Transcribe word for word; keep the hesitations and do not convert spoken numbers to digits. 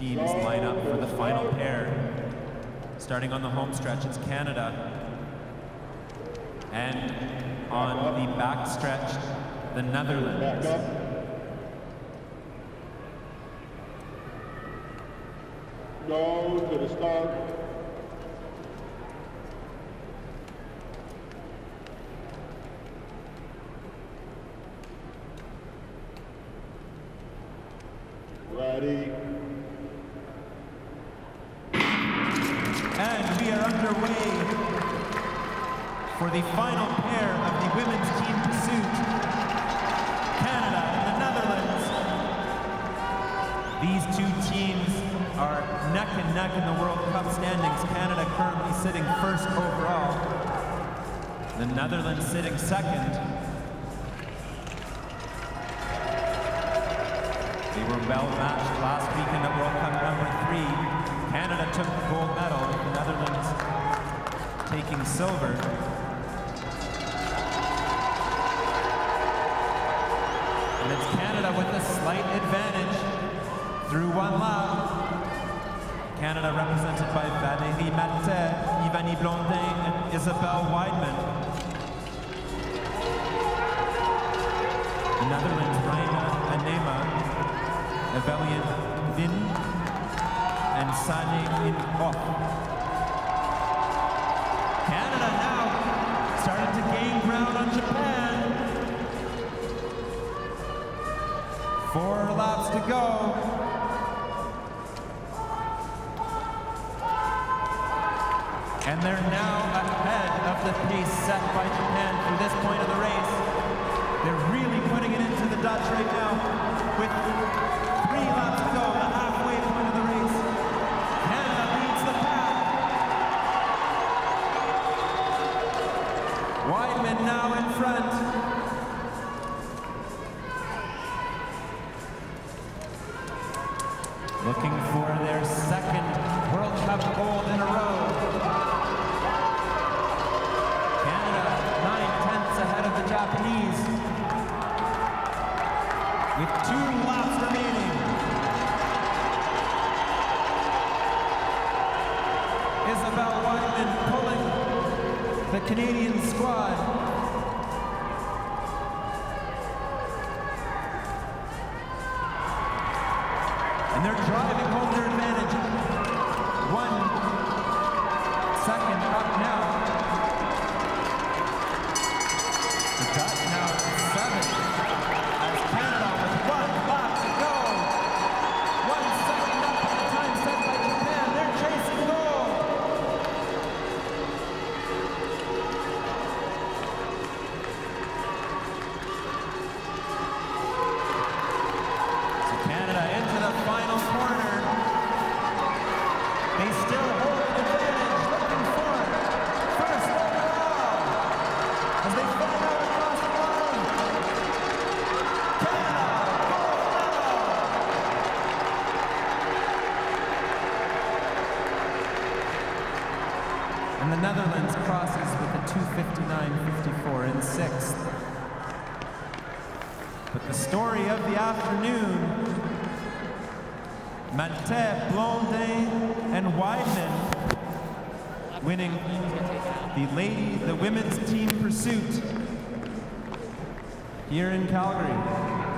teams line up for the final pair. Starting on the home stretch, it's Canada. And on the back stretch, the Netherlands. Go to the start. Ready. And we are underway for the final pair of the women's team pursuit. Canada and the Netherlands. These two teams are neck and neck in the World Cup standings. Canada currently sitting first overall. The Netherlands sitting second. They were well matched last weekend at World Cup number three. Canada took the gold medal, the Netherlands taking silver. And it's Canada with a slight advantage through one lap. Canada represented by Valérie Maltais, Ivanie Blondin, and Isabelle Weidemann. The Netherlands, Reina Anema, Evelien Vin, and Sanne in 't Hof. Canada now started to gain ground on Japan. Four laps to go. And they're now ahead of the pace set by Japan through this point of the race. They're really putting it into the Dutch right now with three laps to go, the halfway point of the race. Canada leads the pack. Weidemann now in front. Looking for their second World Cup gold in a row. Canada nine tenths ahead of the Japanese. With two laps remaining. Isabelle Weidemann pulling the Canadian squad. And they're driving home their advantage. One second up now. The Dutch now seven as Canada with one lap to go. One second up at the time set by Japan. They're chasing gold. So Canada into the final corner. They still hold an advantage, looking for it. First overall as they find out across the line. Canada, gold medal. And the Netherlands crosses with a two fifty-nine fifty-four in sixth. But the story of the afternoon, Maltais, Blondin, and Weidemann winning the lady, the women's team pursuit here in Calgary.